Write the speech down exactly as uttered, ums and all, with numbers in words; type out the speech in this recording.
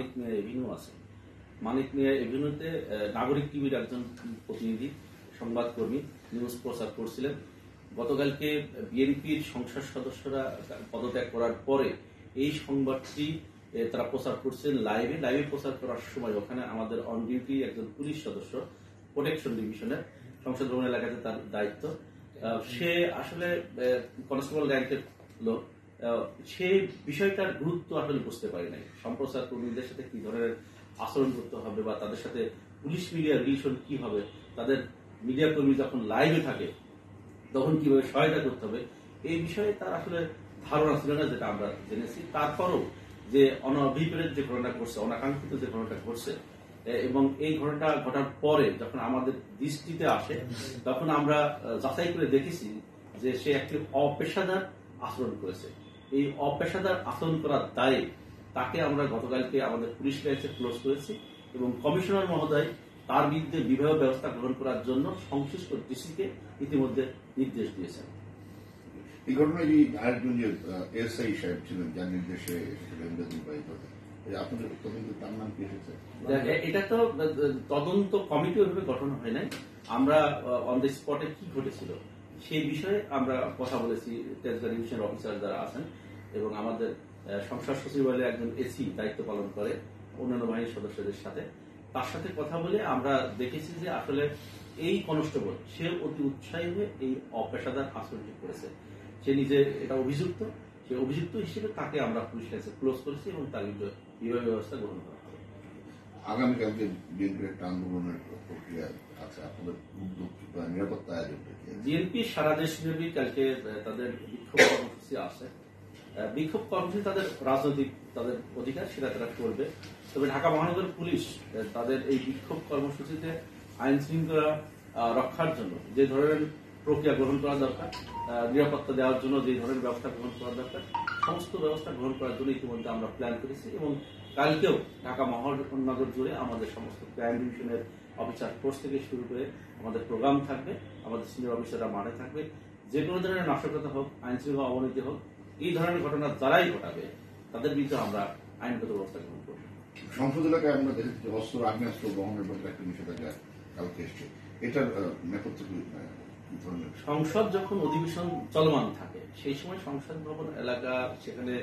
মানিক মিয়া Avenue আছে। মানিক মিয়া এভিনিউতে নাগরিক টিভির একজন প্রতিনিধি সংবাদকর্মী নিউজ প্রচার করছিলেন। গতকালকে বিএনপির সংসদ সদস্যরা পদত্যাগ করার পরে এই সংবাদটি তারা প্রচার করছেন লাইভে। লাইভে প্রচার করার সময় ওখানে আমাদের অন ডিউটি একজন পুলিশ সদস্য প্রোটেকশন ডিভিশনের সংসদ ভবন এলাকাতে তার দায়িত্ব, সে আসলে কনস্টেবল র্যাঙ্কের লোক, সেই বিষয়টার গুরুত্ব আসলে বুঝতে পারি নাই। সম্প্রচার কর্মীদের সাথে কি ধরনের আচরণ করতে হবে বা তাদের সাথে পুলিশ মিডিয়ার রিলেশন কি হবে, তাদের মিডিয়া কর্মী যখন লাইভে থাকে তখন কিভাবে সহায়তা করতে হবে, এই বিষয়ে তার আসলে ধারণা ছিল না, যেটা আমরা জেনেছি। তারপরও যে অনভিপ্রেত যে ঘটনা ঘটছে, অনাকাঙ্ক্ষিত যে ঘটনাটা ঘটছে এবং এই ঘটনাটা ঘটার পরে যখন আমাদের দৃষ্টিতে আসে তখন আমরা যাচাই করে দেখেছি যে সে একটি অপেশাদার আচরণ করেছে। এই অপেশাদার আচরণ করার দায়ে তাকে আমরা গতকালকে আমাদের পুলিশ লাইসে ক্লোজ করেছি এবং কমিশনার মহোদয় তার বিরুদ্ধে বিবাহ ব্যবস্থা গ্রহণ করার জন্য সংশ্লিষ্ট ডিসিকে ইতিমধ্যে নির্দেশ দিয়েছেন। এই ঘটনায় আরেকজন যে এসআই সাহেব ছিলেন যার নির্দেশে আপনাদের তার নাম কি হয়েছে, এটা তো তদন্ত কমিটি ওইভাবে গঠন হয় নাই। আমরা অন দ্য স্পটে কি ঘটেছিল সেই বিষয়ে আমরা কথা বলেছি তেজগাঁও ডিভিশনের অফিসার যারা আছেন এবং আমাদের সংসদ সচিবালয়ের একজন এসি দায়িত্ব পালন করে অন্যান্য বাহিনীর সদস্যদের সাথে, তার সাথে কথা বলে আমরা দেখেছি যে আসলে এই কনস্টেবল সে অতি উৎসাহী হয়ে এই অপেশাদার আচরণটি করেছে। সে নিজে এটা অভিযুক্ত, সে অভিযুক্ত হিসেবে তাকে আমরা পুলিশ লাইসে ক্লোজ করেছি এবং তার বিভাগীয় ব্যবস্থা গ্রহণ করা হবে। আগামীকাল যে বিএনপির একটা আন্দোলনের প্রক্রিয়া আছে, আপনাদের নিরাপত্তা আয়োজন বিএনপি সারা দেশব্যাপী কালকে তাদের বিক্ষোভ কর্মসূচি আছে। বিক্ষোভ কর্মসূচি তাদের রাজনৈতিক তাদের অধিকার, সেটা তারা করবে। তবে ঢাকা মহানগর পুলিশ তাদের এই বিক্ষোভ কর্মসূচিতে আইন শৃঙ্খলা রক্ষার জন্য যে ধরনের প্রক্রিয়া গ্রহণ করা দরকার, নিরাপত্তা দেওয়ার জন্য যে ধরনের ব্যবস্থা গ্রহণ করা দরকার, সমস্ত ব্যবস্থা গ্রহণ করার জন্য ইতিমধ্যে আমরা প্ল্যান করেছি এবং কালকেও ঢাকা মহানগর জুড়ে আমাদের সমস্ত ক্রাইম ডিভিশনের অফিসার কোর্স থেকে শুরু করে আমাদের প্রোগ্রাম থাকবে, আমাদের সিনিয়র অফিসাররা মাঠে থাকবে। যে কোনো ধরনের নাশকতা হোক, আইন শৃঙ্খলা অবনতি হোক, এই ধরনের ঘটনা যারাই ঘটাবে তাদের বিরুদ্ধে আমরা আইনগত ব্যবস্থা গ্রহণ করব। সংসদ এলাকায় আমরা দেখি যে অস্ত্র আগ্নেয়াস্ত্র বহনের ব্যাপারে একটা নিষেধাজ্ঞা কালকে এসছে, এটার নেপথ্য কি? সংসদ যখন অধিবেশন চলমান থাকে সেই সময় সংসদ ভবন এলাকা, সেখানে